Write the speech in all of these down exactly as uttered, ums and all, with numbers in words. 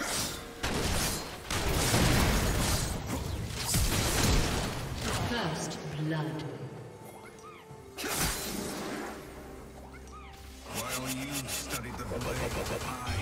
First blood. While you studied the blade, I studied.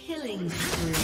Killing spree.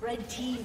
The red team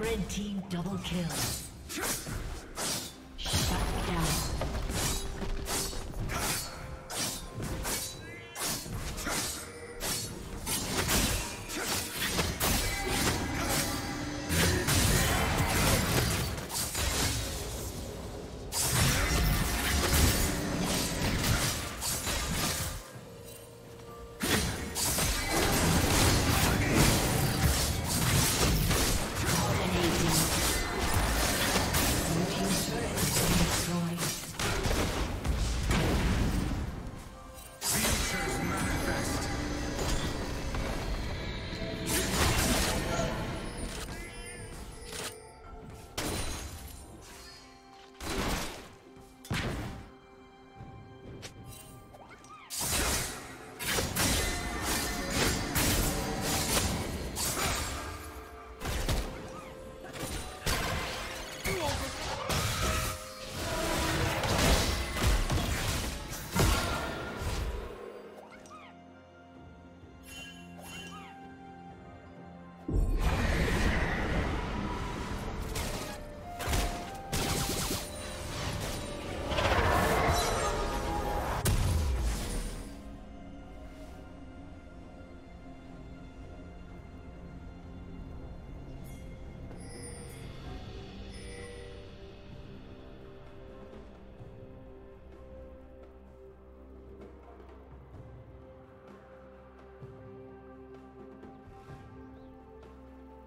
Red team double kill.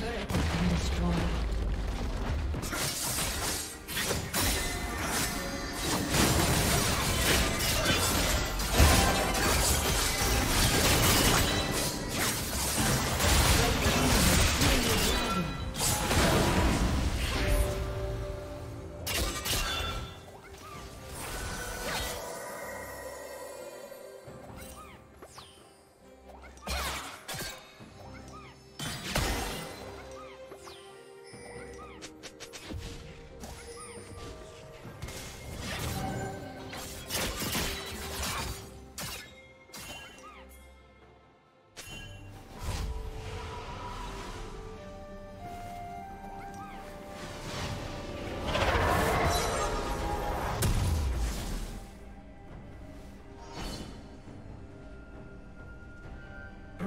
turret has been destroyed.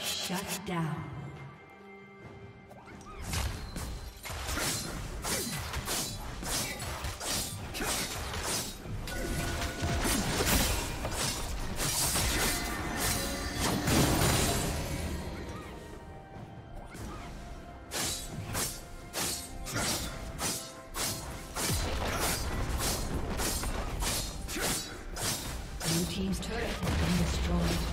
Shut down. Blue team's turret has been destroyed.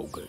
Okay.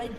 Red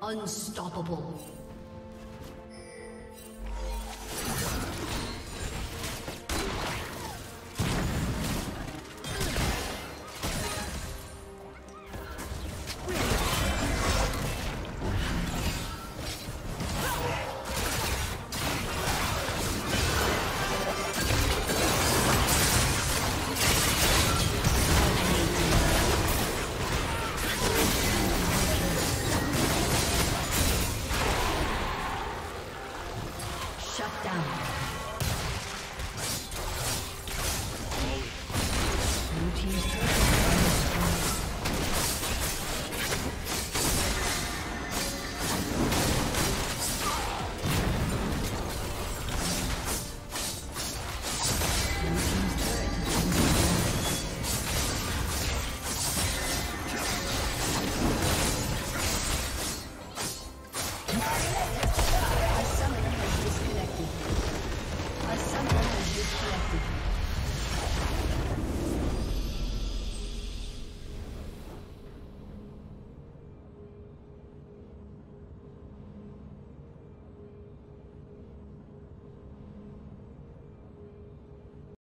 Unstoppable. Nice.